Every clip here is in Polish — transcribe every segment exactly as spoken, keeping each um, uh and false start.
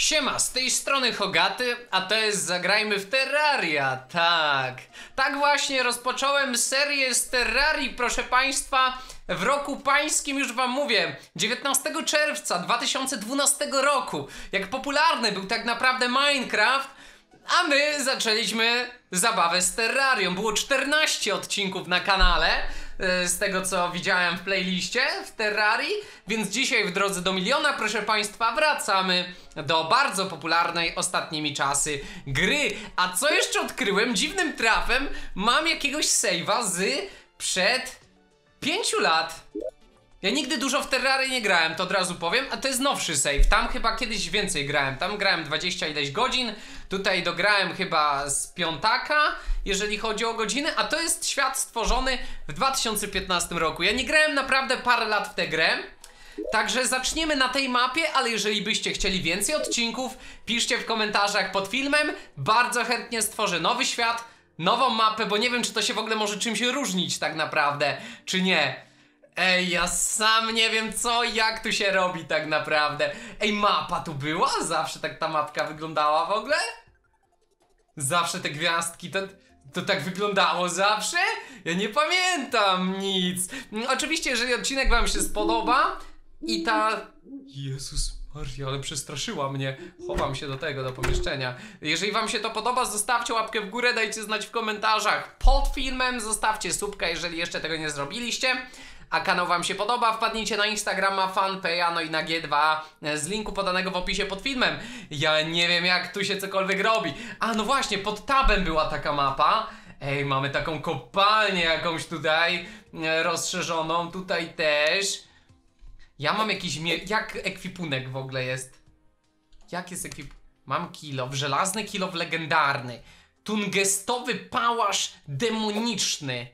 Siema, z tej strony Hogaty, a to jest Zagrajmy w Terraria, tak. Tak właśnie rozpocząłem serię z Terrarii, proszę Państwa, w roku pańskim już Wam mówię, dziewiętnastego czerwca dwa tysiące dwunastego roku, jak popularny był tak naprawdę Minecraft, a my zaczęliśmy zabawę z Terrarią. Było czternaście odcinków na kanale, z tego co widziałem w playliście w Terrarii, więc dzisiaj w drodze do miliona, proszę Państwa, wracamy do bardzo popularnej ostatnimi czasy gry. A co jeszcze odkryłem? Dziwnym trafem mam jakiegoś save'a z przed pięciu lat. Ja nigdy dużo w Terrarii nie grałem, to od razu powiem, a to jest nowszy save. Tam chyba kiedyś więcej grałem, tam grałem dwadzieścia ileś godzin, tutaj dograłem chyba z piątaka, jeżeli chodzi o godziny, a to jest świat stworzony w dwa tysiące piętnastym roku. Ja nie grałem naprawdę parę lat w tę grę, także zaczniemy na tej mapie, ale jeżeli byście chcieli więcej odcinków, piszcie w komentarzach pod filmem, bardzo chętnie stworzę nowy świat, nową mapę, bo nie wiem, czy to się w ogóle może czymś różnić tak naprawdę, czy nie. Ej, ja sam nie wiem co, jak tu się robi tak naprawdę. Ej, mapa tu była? Zawsze tak ta mapka wyglądała w ogóle? Zawsze te gwiazdki, to, to tak wyglądało zawsze? Ja nie pamiętam nic. Oczywiście, jeżeli odcinek Wam się spodoba i ta... Jezus Maria, ale przestraszyła mnie. Chowam się do tego, do pomieszczenia. Jeżeli Wam się to podoba, zostawcie łapkę w górę, dajcie znać w komentarzach pod filmem, zostawcie subka, jeżeli jeszcze tego nie zrobiliście. A kanał Wam się podoba, wpadnijcie na Instagrama, fanpage'a, no i na G dwa z linku podanego w opisie pod filmem. Ja nie wiem, jak tu się cokolwiek robi. A no właśnie, pod tabem była taka mapa. Ej, mamy taką kopalnię jakąś tutaj rozszerzoną, tutaj też. Ja mam jakiś... jak ekwipunek w ogóle jest? Jak jest ekwip... Mam kilow, żelazny kilow legendarny. Tungestowy pałasz demoniczny.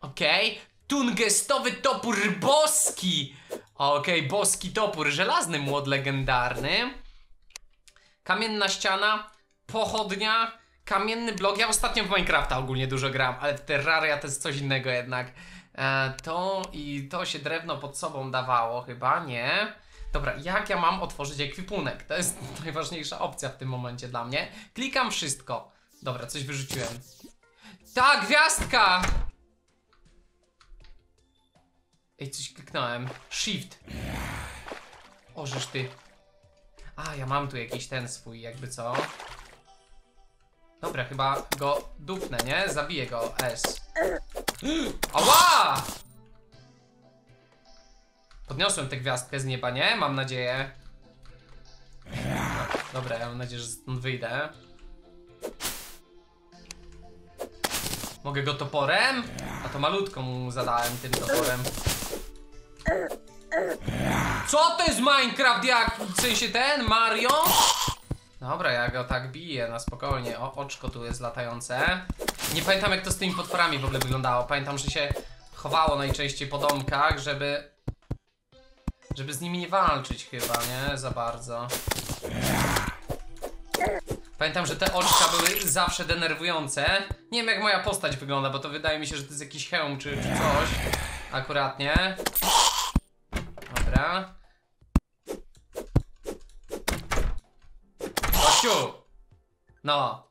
Okej. Okay. Tungestowy topór boski. Okej, okay, boski topór. Żelazny młot legendarny. Kamienna ściana. Pochodnia. Kamienny blok. Ja ostatnio w Minecrafta ogólnie dużo gram, ale w Terraria to jest coś innego jednak. e, To i to się drewno pod sobą dawało chyba, nie? Dobra, jak ja mam otworzyć ekwipunek? To jest najważniejsza opcja w tym momencie dla mnie. Klikam wszystko. Dobra, coś wyrzuciłem. Ta gwiazdka! Ej, coś kliknąłem. Shift. O, żeż ty. A, ja mam tu jakiś ten swój, jakby co. Dobra, chyba go dupnę, nie? Zabiję go. S. Ała! Podniosłem tę gwiazdkę z nieba, nie? Mam nadzieję. Dobra, ja mam nadzieję, że stąd wyjdę. Mogę go toporem? A to malutko mu zadałem tym toporem. Co to jest Minecraft? Jak? W sensie ten? Mario? Dobra, ja go tak biję na spokojnie. O, oczko tu jest latające. Nie pamiętam, jak to z tymi potworami w ogóle wyglądało. Pamiętam, że się chowało najczęściej po domkach, żeby... żeby z nimi nie walczyć chyba, nie? Za bardzo. Pamiętam, że te oczka były zawsze denerwujące. Nie wiem, jak moja postać wygląda, bo to wydaje mi się, że to jest jakiś hełm czy, czy coś. Akuratnie. Dobra. Kościu! No.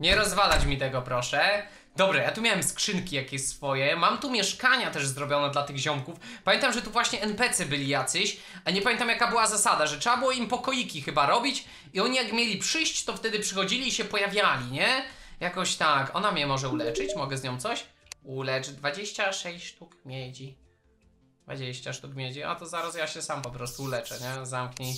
Nie rozwalać mi tego, proszę. Dobra, ja tu miałem skrzynki jakieś swoje. Mam tu mieszkania też zrobione dla tych ziomków. Pamiętam, że tu właśnie N P C byli jacyś. A nie pamiętam, jaka była zasada, że trzeba było im pokoiki chyba robić. I oni jak mieli przyjść, to wtedy przychodzili i się pojawiali, nie? Jakoś tak. Ona mnie może uleczyć? Mogę z nią coś? Ulecz. dwadzieścia sześć sztuk miedzi. dwadzieścia sztuk miedzi. A to zaraz ja się sam po prostu uleczę, nie? Zamknij.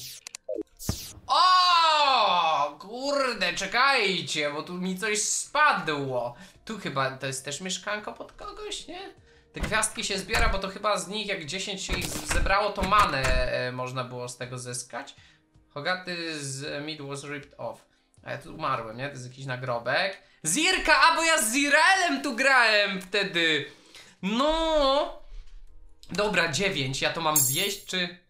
O, kurde, czekajcie, bo tu mi coś spadło. Tu chyba to jest też mieszkanko pod kogoś, nie? Te gwiazdki się zbiera, bo to chyba z nich jak dziesięć się ich zebrało, to manę e, można było z tego zyskać. Hogaty z meat was ripped off. A ja tu umarłem, nie? To jest jakiś nagrobek. Zirka, a bo ja z Ziraelem tu grałem wtedy. No. Dobra, dziewięć, ja to mam zjeść, czy...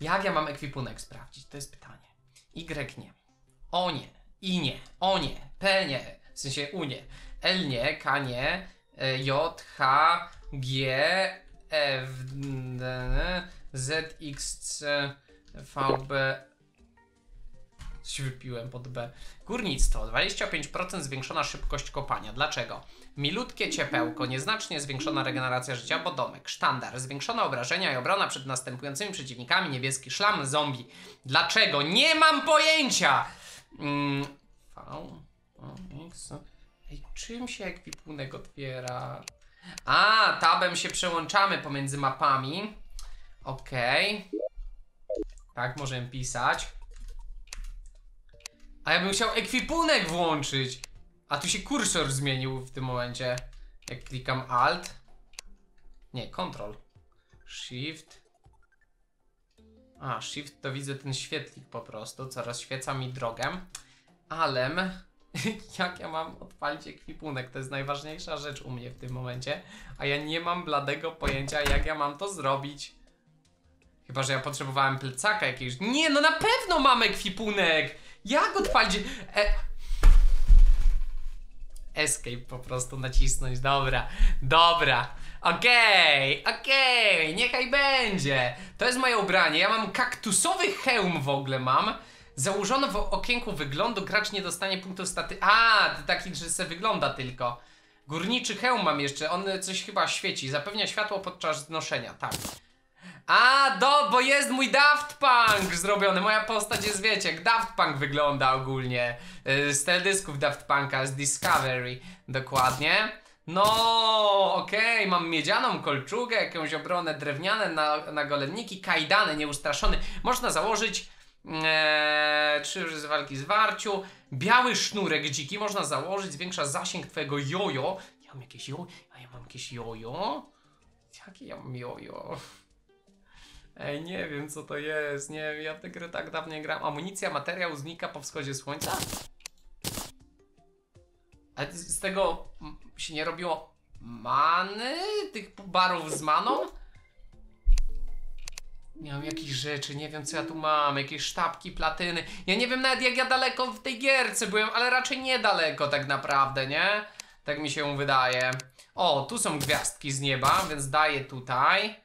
Jak ja mam ekwipunek sprawdzić? To jest pytanie. Y nie. O nie. I nie. O nie. P nie. W sensie U nie. L nie. K nie. J. H. G. F, Z, X, C, V, B. Coś wypiłem pod B. Górnictwo. dwadzieścia pięć procent zwiększona szybkość kopania. Dlaczego? Milutkie ciepełko. Nieznacznie zwiększona regeneracja życia, bo domek. Sztandar. Zwiększone obrażenia i obrona przed następującymi przeciwnikami. Niebieski szlam. Zombie. Dlaczego? Nie mam pojęcia! Mm, v, o, X. Ej, czym się ekwipunek otwiera? A, tabem się przełączamy pomiędzy mapami. Okej. Okay. Tak, możemy pisać. A ja bym chciał ekwipunek włączyć. A tu się kursor zmienił w tym momencie. Jak klikam Alt. Nie, Control. Shift. A, Shift to widzę ten świetlik po prostu, co rozświeca mi drogę. Alem. Jak ja mam odpalić ekwipunek? To jest najważniejsza rzecz u mnie w tym momencie. A ja nie mam bladego pojęcia, jak ja mam to zrobić. Chyba że ja potrzebowałem plecaka jakiegoś. Nie, no na pewno mam ekwipunek! Jak odpalić... E... Escape po prostu nacisnąć, dobra, dobra. Okej, okay, okej, okay, niechaj będzie. To jest moje ubranie, ja mam kaktusowy hełm w ogóle mam. Założono w okienku wyglądu, gracz nie dostanie punktów staty... A, to taki, że se wygląda tylko. Górniczy hełm mam jeszcze, on coś chyba świeci, zapewnia światło podczas noszenia, tak. A, do, bo jest mój Daft Punk zrobiony, moja postać jest, wiecie, jak Daft Punk wygląda ogólnie. Yy, z teledysków Daft Punka, z Discovery, dokładnie. No, okej, okay. Mam miedzianą kolczugę, jakąś obronę drewniane, na, na golenniki, kajdany, nieustraszony. Można założyć... Eee, trzy z walki zwarciu. Biały sznurek dziki można założyć, zwiększa zasięg twojego jojo. Ja mam jakieś jojo? A ja mam jakieś jojo? Jakie ja mam jojo? Ej, nie wiem co to jest, nie wiem, ja w tę grę tak dawno gram. Amunicja, materiał znika po wschodzie słońca? Ale z tego się nie robiło many? Tych barów z maną? Nie mam jakichś rzeczy, nie wiem co ja tu mam, jakieś sztabki, platyny. Ja nie wiem nawet jak ja daleko w tej gierce byłem, ale raczej niedaleko tak naprawdę, nie? Tak mi się wydaje. O, tu są gwiazdki z nieba, więc daję tutaj.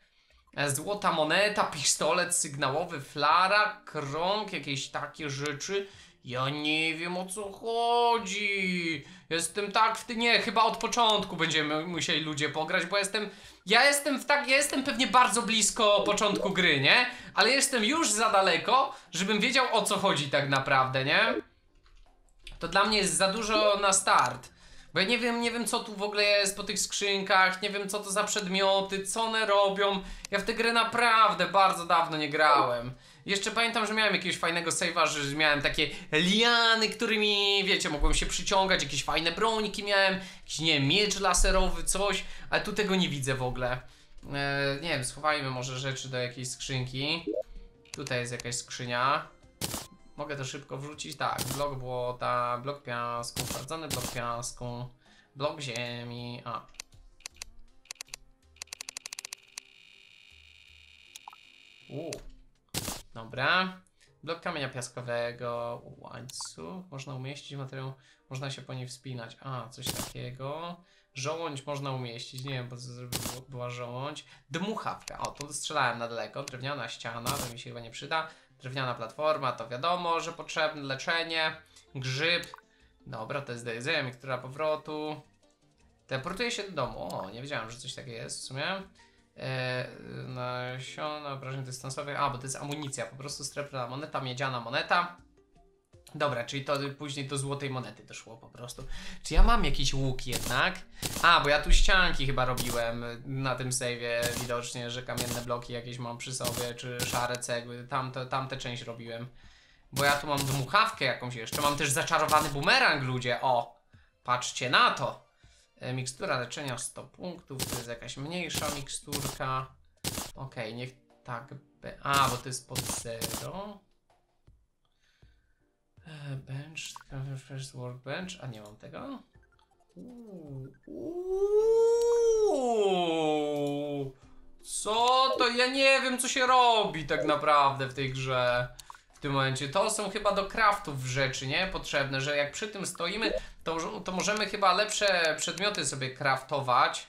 Złota moneta, pistolet sygnałowy, flara, krąg, jakieś takie rzeczy. Ja nie wiem o co chodzi. Jestem tak w tym. Nie, chyba od początku będziemy musieli ludzie pograć, bo jestem. Ja jestem w tak. Ja jestem pewnie bardzo blisko początku gry, nie? Ale jestem już za daleko, żebym wiedział o co chodzi tak naprawdę, nie? To dla mnie jest za dużo na start. Bo ja nie wiem, nie wiem co tu w ogóle jest po tych skrzynkach, nie wiem co to za przedmioty, co one robią. Ja w tę grę naprawdę bardzo dawno nie grałem. Jeszcze pamiętam, że miałem jakiegoś fajnego save'a, że miałem takie liany, którymi, wiecie, mogłem się przyciągać, jakieś fajne brońki miałem, jakiś, nie wiem, miecz laserowy, coś, ale tu tego nie widzę w ogóle. Eee, nie wiem, schowajmy może rzeczy do jakiejś skrzynki. Tutaj jest jakaś skrzynia. Mogę to szybko wrzucić, tak, blok błota, blok piasku, sprawdzony blok piasku, blok ziemi, a. Uuu, dobra, blok kamienia piaskowego, łańcuch, można umieścić materiał, można się po niej wspinać, a, coś takiego, żołądź można umieścić, nie wiem, bo to była żołądź, dmuchawka, o, to strzelałem na daleko, drewniana ściana, to mi się chyba nie przyda. Drewniana platforma, to wiadomo, że potrzebne leczenie, grzyb. Dobra, to jest D S M, która powrotu. Teleportuje się do domu. O, nie wiedziałem, że coś takiego jest w sumie. Eee, nasiona, obrażeń dystansowych. A, bo to jest amunicja, po prostu srebrna moneta, miedziana moneta. Dobra, czyli to później do złotej monety doszło po prostu. Czy ja mam jakiś łuk jednak? A, bo ja tu ścianki chyba robiłem na tym sejwie widocznie, że kamienne bloki jakieś mam przy sobie, czy szare cegły, tamte, tamte część robiłem. Bo ja tu mam dmuchawkę jakąś jeszcze, mam też zaczarowany bumerang, ludzie, o! Patrzcie na to! E, mikstura leczenia sto punktów, to jest jakaś mniejsza miksturka. Okej, okay, niech tak... Be... A, bo to jest pod zero. Bench, first workbench, a nie mam tego. Uuuu. Co to? Ja nie wiem co się robi tak naprawdę w tej grze. W tym momencie to są chyba do craftów rzeczy, nie? Potrzebne, że jak przy tym stoimy, to, to możemy chyba lepsze przedmioty sobie craftować.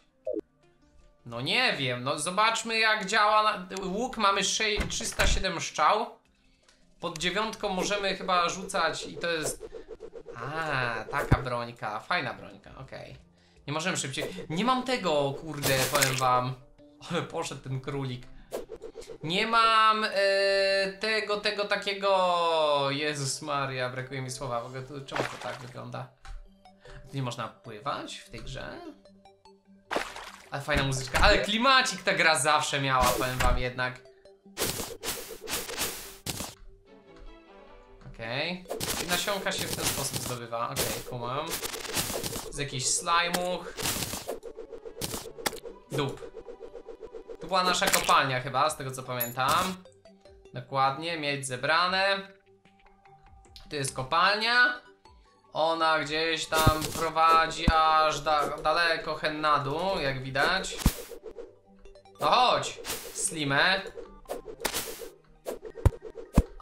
No nie wiem, no zobaczmy jak działa na... Łuk mamy trzysta siedem strzał. Pod dziewiątką możemy chyba rzucać i to jest... A, taka brońka, fajna brońka, okej. Okay. Nie możemy szybciej... Nie mam tego, kurde, powiem wam. Ale poszedł ten królik. Nie mam yy, tego, tego takiego... Jezus Maria, brakuje mi słowa. W ogóle to, czemu to tak wygląda? Nie można pływać w tej grze? Ale fajna muzyczka, ale klimacik ta gra zawsze miała, powiem wam jednak. Okej, okay. Nasionka się w ten sposób zdobywa, okej, okay, kumam. Z jakichś slajmów. Dup. To była nasza kopalnia chyba, z tego co pamiętam. Dokładnie, mieć zebrane. Tu jest kopalnia. Ona gdzieś tam prowadzi aż da daleko hen na dół, jak widać. No chodź, Slimę.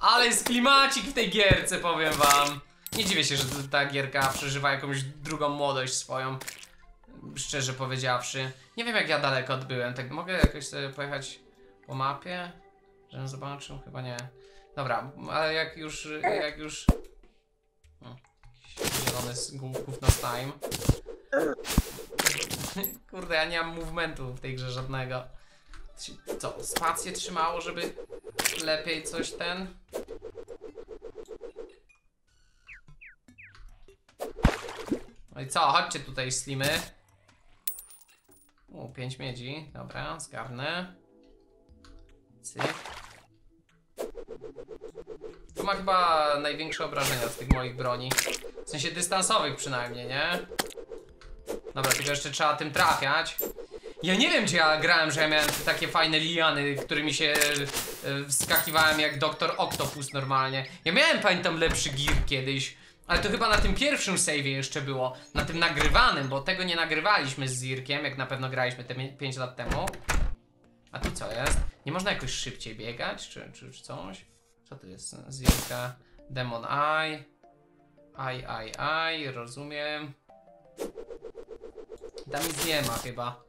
Ale jest klimacik w tej gierce, powiem wam. Nie dziwię się, że ta gierka przeżywa jakąś drugą młodość swoją. Szczerze powiedziawszy. Nie wiem jak ja daleko odbyłem, tak mogę jakoś sobie pojechać po mapie? Żebym zobaczył? Chyba nie. Dobra, ale jak już, jak już... No. Zielony z główków na time. Kurde, ja nie mam movementu w tej grze żadnego. Co, spację trzymało, żeby lepiej coś ten? No i co, chodźcie tutaj slimy. U, pięć miedzi, dobra, zgarnę. Cyk. To ma chyba największe obrażenia z tych moich broni. W sensie dystansowych przynajmniej, nie? Dobra, tylko jeszcze trzeba tym trafiać. Ja nie wiem gdzie ja grałem, że ja miałem takie fajne liany, którymi się wskakiwałem jak Doktor Octopus normalnie. Ja miałem, pamiętam, lepszy gear kiedyś. Ale to chyba na tym pierwszym save'ie jeszcze było. Na tym nagrywanym, bo tego nie nagrywaliśmy z Zirkiem, jak na pewno graliśmy te pięć lat temu. A tu co jest? Nie można jakoś szybciej biegać? Czy, czy, czy coś? Co to jest? Zirka, Demon Eye. Aj, aj, aj, rozumiem. Tam nic nie ma chyba.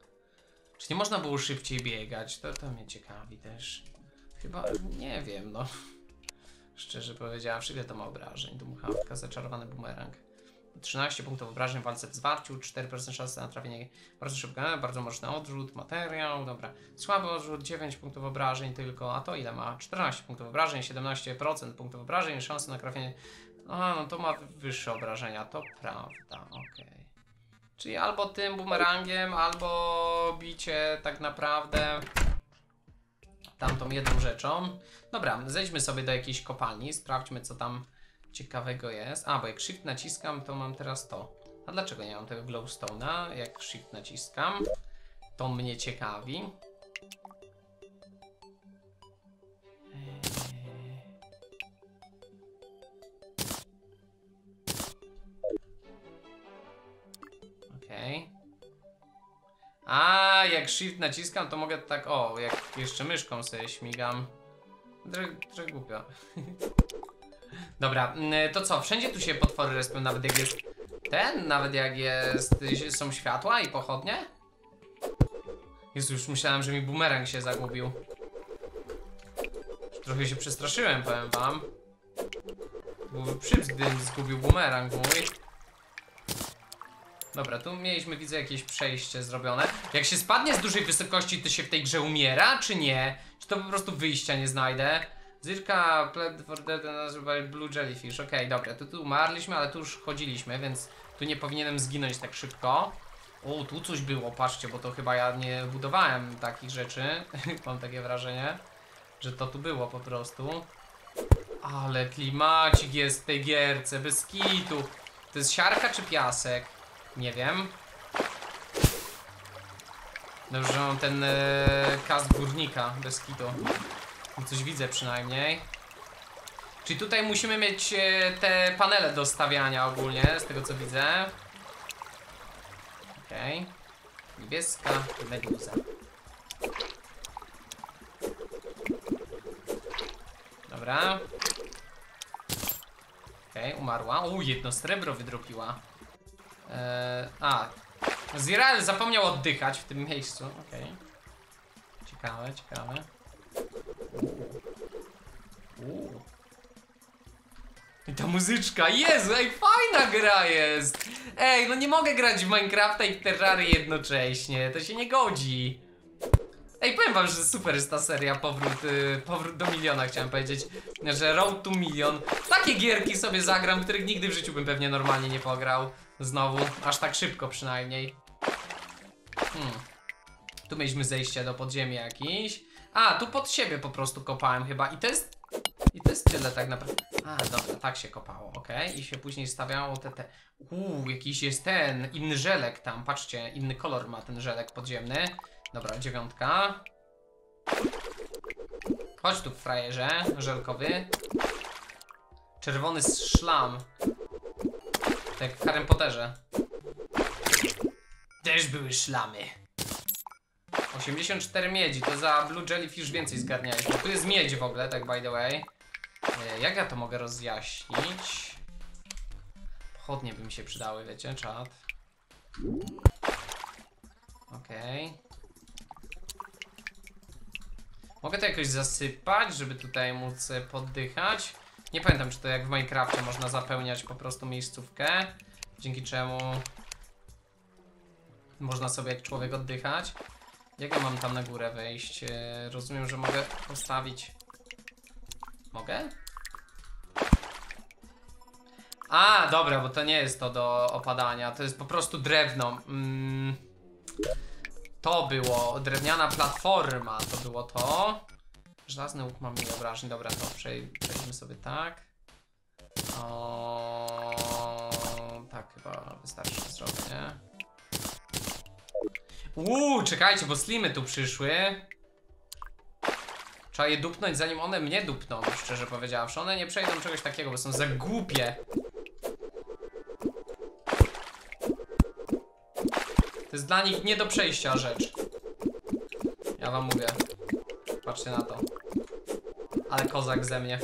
Czy nie można było szybciej biegać? To, to mnie ciekawi też. Chyba, nie wiem, no. Szczerze powiedziawszy, ile to ma obrażeń? Dmuchawka, zaczarowany bumerang. trzynaście punktów obrażeń w walce w zwarciu, cztery procent szansy na trafienie bardzo szybko, bardzo mocny odrzut, materiał, dobra. Słaby odrzut, dziewięć punktów obrażeń tylko, a to ile ma? czternaście punktów obrażeń, siedemnaście procent punktów obrażeń, szanse na trafienie... Aha, no to ma wyższe obrażenia, to prawda, okej. Okay. Czyli albo tym bumerangiem, albo bicie tak naprawdę tamtą jedną rzeczą. Dobra, zejdźmy sobie do jakiejś kopalni, sprawdźmy co tam ciekawego jest. A, bo jak shift naciskam, to mam teraz to. A dlaczego nie mam tego glowstone'a? Jak shift naciskam, to mnie ciekawi. Eee... Okej. Okay. A, jak shift naciskam, to mogę tak, o, jak jeszcze myszką sobie śmigam. Trochę głupio. Dobra, to co? Wszędzie tu się potwory respią, nawet jak jest ten, nawet jak jest, są światła i pochodnie? Jezu, już myślałem, że mi bumerang się zagubił. Trochę się przestraszyłem, powiem wam. Byłby przypsk, gdybym zgubił bumerang mój. Dobra, tu mieliśmy, widzę, jakieś przejście zrobione. Jak się spadnie z dużej wysokości, to się w tej grze umiera, czy nie? Czy to po prostu wyjścia nie znajdę? Zirka, Pled for Dead, nazywaj Blue Jellyfish. Okej, okay, dobra, tu, tu umarliśmy, ale tu już chodziliśmy, więc tu nie powinienem zginąć tak szybko. O, tu coś było, patrzcie, bo to chyba ja nie budowałem takich rzeczy. Mam takie wrażenie, że to tu było po prostu. Ale klimacik jest w tej gierce, bez kitu. To jest siarka czy piasek? Nie wiem. Dobrze, że mam ten yy, kast górnika, bez kitu. Coś widzę przynajmniej. Czyli tutaj musimy mieć te panele do stawiania ogólnie, z tego co widzę. Okej. Okay. Niebieska meduza. Dobra. Okej, okay, umarła. U, jedno srebro wydropiła. Eee, a, Zirael zapomniał oddychać w tym miejscu. Okej. Okay. Ciekawe, ciekawe. Uuu. I ta muzyczka, Jezu, ej, fajna gra jest. Ej, no nie mogę grać w Minecrafta i w Terrarię jednocześnie, to się nie godzi. Ej, powiem wam, że super jest ta seria Powrót, y, powrót do miliona, chciałem powiedzieć. Że Road to Million. Takie gierki sobie zagram, których nigdy w życiu bym pewnie normalnie nie pograł. Znowu, aż tak szybko przynajmniej. Hmm. Tu mieliśmy zejście do podziemia jakiś. A, tu pod siebie po prostu kopałem chyba i to jest... I to jest tyle tak naprawdę. A, dobra, tak się kopało, okej. Okay. I się później stawiało te, te... Uuu, jakiś jest ten, inny żelek tam, patrzcie, inny kolor ma ten żelek podziemny. Dobra, dziewiątka. Chodź tu, frajerze, żelkowy. Czerwony szlam. Tak jak w Harrym Potterze. Też były szlamy. osiemdziesiąt cztery miedzi, to za Blue Jellyfish więcej zgarnialiśmy. Tu jest miedź w ogóle, tak by the way. Jak ja to mogę rozjaśnić? Pochodnie by mi się przydały, wiecie, czad. Okej. Okay. Mogę to jakoś zasypać, żeby tutaj móc poddychać. Nie pamiętam, czy to jak w Minecrafcie można zapełniać po prostu miejscówkę, dzięki czemu można sobie jak człowiek oddychać. Jak ja mam tam na górę wejść? Rozumiem, że mogę postawić... Mogę? A, dobra, bo to nie jest to do opadania, to jest po prostu drewno. Mm, to było, drewniana platforma, to było to. Żelazny łuk mam mniej obrażeń, dobra, to przejdźmy sobie tak. O, tak chyba wystarczy zrobić, nie? Uuu, czekajcie, bo slimy tu przyszły. Trzeba je dupnąć, zanim one mnie dupną, szczerze powiedziawszy. One nie przejdą czegoś takiego, bo są za głupie. To jest dla nich nie do przejścia rzecz. Ja wam mówię. Patrzcie na to. Ale kozak ze mnie.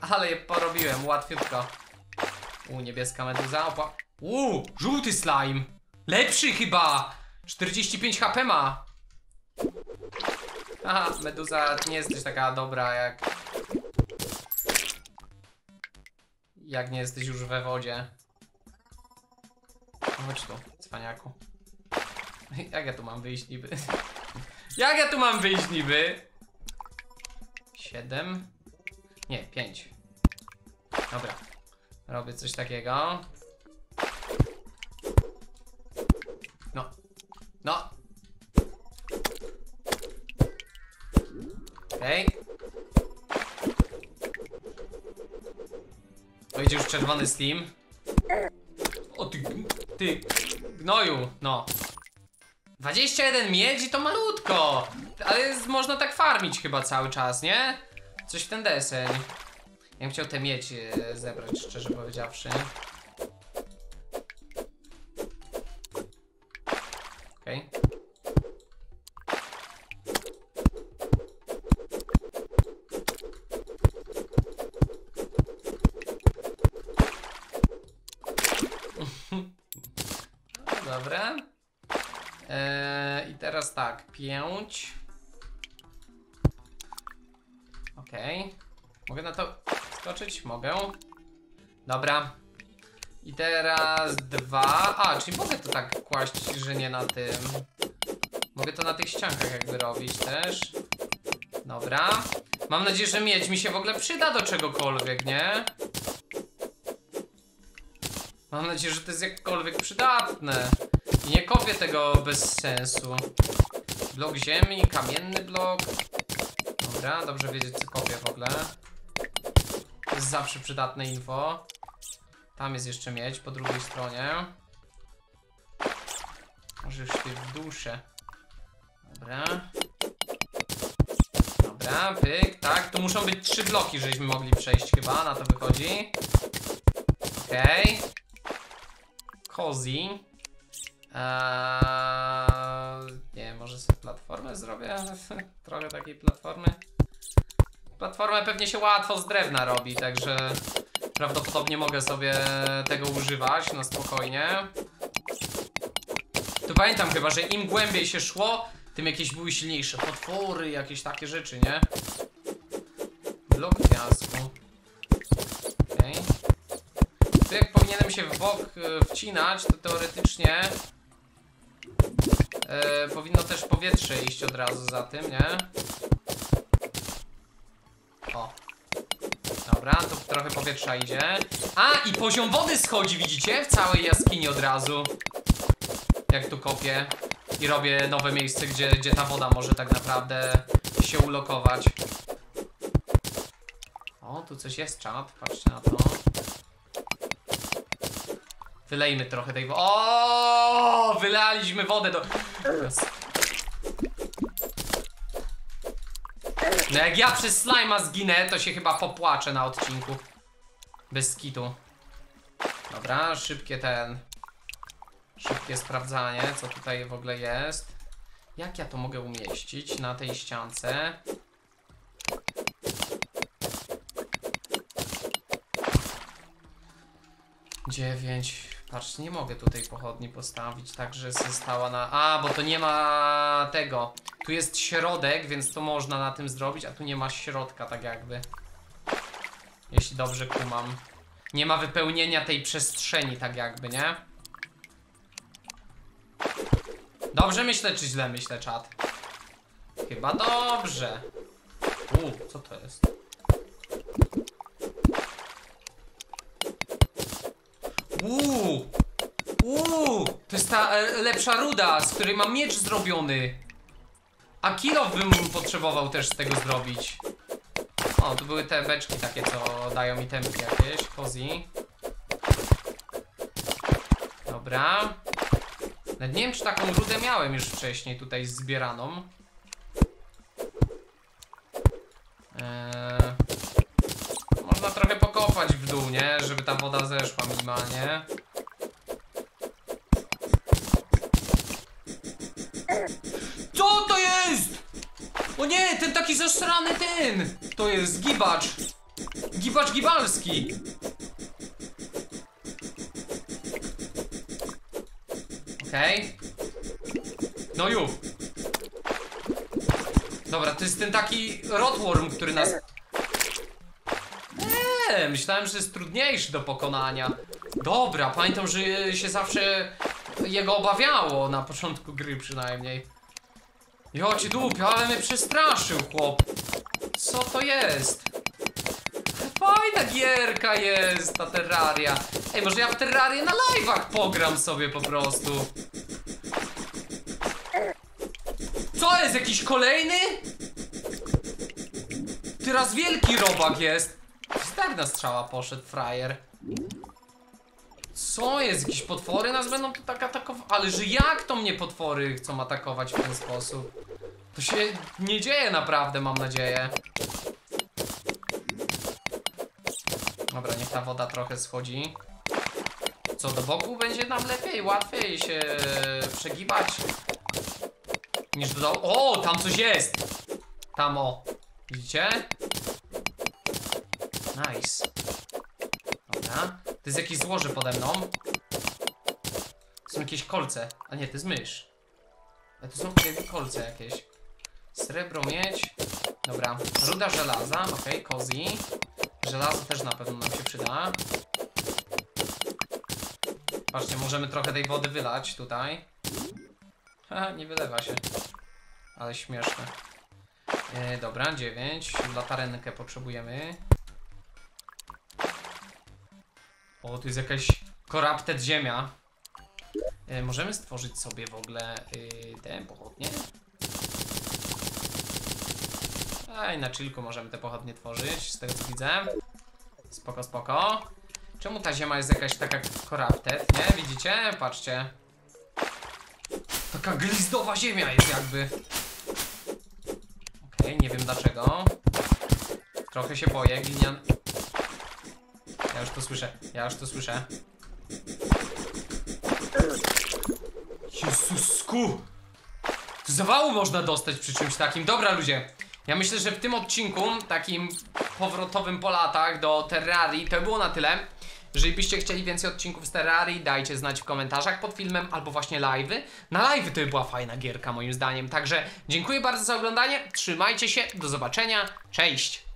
Ale je porobiłem, łatwiutko. U, niebieska meduza, opa. U, żółty slime. Lepszy chyba. czterdzieści pięć H P ma. Aha, meduza nie jesteś taka dobra jak... Jak nie jesteś już we wodzie. Chodź tu, cwaniaku. Jak ja tu mam wyjść niby? Jak ja tu mam wyjść niby? siedem? Nie, pięć. Dobra. Robię coś takiego. No. No. Okej. O, idzie już czerwony Steam. O ty, ty gnoju, no. dwadzieścia jeden miedzi to malutko. Ale jest, można tak farmić chyba cały czas, nie? Coś w ten deseń. Ja bym chciał te miedź zebrać, szczerze powiedziawszy. Okej. Okay. Dobra. Eee, i teraz tak, pięć. Okej. Okay. Mogę na to skoczyć? Mogę. Dobra. I teraz dwa. A, czyli mogę to tak kłaść, że nie na tym. Mogę to na tych ściankach jakby robić też. Dobra. Mam nadzieję, że miedź mi się w ogóle przyda do czegokolwiek, nie? Mam nadzieję, że to jest jakkolwiek przydatne. I nie kopię tego bez sensu. Blok ziemi, kamienny blok. Dobra, dobrze wiedzieć co kopię w ogóle. To jest zawsze przydatne info. Tam jest jeszcze miedź po drugiej stronie. Może już ty w duszę. Dobra. Dobra, pyk, tak. Tu muszą być trzy bloki, żeśmy mogli przejść chyba, na to wychodzi. Okej. Okay. Cozy. Eee, nie, może sobie platformę zrobię. Trochę takiej platformy. Platformę pewnie się łatwo z drewna robi, także prawdopodobnie mogę sobie tego używać na spokojnie. To pamiętam chyba, że im głębiej się szło, tym jakieś były silniejsze potwory, jakieś takie rzeczy, nie? Blok piasku. Okej. Okay. Tu jak powinienem się w bok wcinać, to teoretycznie e, powinno też powietrze iść od razu za tym, nie? O. Dobra, tu trochę powietrza idzie. A, i poziom wody schodzi, widzicie? W całej jaskini od razu. Jak tu kopię i robię nowe miejsce, gdzie, gdzie ta woda może tak naprawdę się ulokować. O, tu coś jest, czat, patrzcie na to. Wylejmy trochę tej wody. O, wylaliśmy wodę do... No jak ja przez slime'a zginę, to się chyba popłaczę na odcinku. Bez skitu. Dobra, szybkie ten... Szybkie sprawdzanie, co tutaj w ogóle jest. Jak ja to mogę umieścić na tej ściance? dziewięć. Patrz, nie mogę tutaj pochodni postawić, także została na... A, bo to nie ma tego. Tu jest środek, więc to można na tym zrobić, a tu nie ma środka tak jakby. Jeśli dobrze kumam. Nie ma wypełnienia tej przestrzeni tak jakby, nie? Dobrze myślę, czy źle myślę, czat? Chyba dobrze. U, co to jest? Uuu, uuu, to jest ta e, lepsza ruda, z której mam miecz zrobiony. A kilof bym potrzebował też z tego zrobić. O, tu były te beczki takie, co dają mi tempy jakieś, cozy. Dobra. Nawet nie wiem, czy taką rudę miałem już wcześniej tutaj zbieraną. Eee, można trochę pokopać w dół, nie? Żeby ta woda zeszła minimalnie. Co to jest? O nie, ten taki zasrany ten! To jest gibacz. Gibacz gibalski. Okej. No już. Dobra, to jest ten taki rotworm, który nas... Eee, myślałem, że jest trudniejszy do pokonania. Dobra, pamiętam, że się zawsze jego obawiało, na początku gry przynajmniej. Jocie dupio, ale mnie przestraszył chłop. Co to jest? Fajna gierka jest ta Terraria. Ej, może ja w Terrarię na live'ach pogram sobie po prostu. Co jest? Jakiś kolejny? Teraz wielki robak jest. Starna strzała poszedł, frajer. Co jest? Jakieś potwory nas będą tak atakować? Ale że jak to mnie potwory chcą atakować w ten sposób? To się nie dzieje naprawdę, mam nadzieję. Dobra, niech ta woda trochę schodzi. Co do boku będzie nam lepiej, łatwiej się przegibać niż do dołu. O, tam coś jest! Tam o, widzicie? Nice. Dobra, to jest jakieś złoże pode mną. To są jakieś kolce, a nie, to jest mysz. Ale to są kolce jakieś. Srebro, miedź. Dobra, ruda żelaza, okej, cozy. Żelazo też na pewno nam się przyda. Patrzcie, możemy trochę tej wody wylać tutaj. Haha, nie wylewa się. Ale śmieszne. E, dobra, dziewięć. Latarenkę potrzebujemy. O, tu jest jakaś corrupted ziemia. E, możemy stworzyć sobie w ogóle y, te pochodnie. Aj, na chillku możemy te pochodnie tworzyć, z tego co widzę. Spoko, spoko. Czemu ta ziemia jest jakaś taka corrupted, nie? Widzicie? Patrzcie. Taka glizdowa ziemia jest jakby. Okej, nie wiem dlaczego. Trochę się boję, glinian... Ja już to słyszę, ja już to słyszę. Jezusku! Zawału można dostać przy czymś takim. Dobra, ludzie. Ja myślę, że w tym odcinku, takim powrotowym po latach do Terrarii, to było na tyle. Jeżeli byście chcieli więcej odcinków z Terrarii, dajcie znać w komentarzach pod filmem albo właśnie live'y. Na live'y to by była fajna gierka moim zdaniem. Także dziękuję bardzo za oglądanie, trzymajcie się, do zobaczenia, cześć!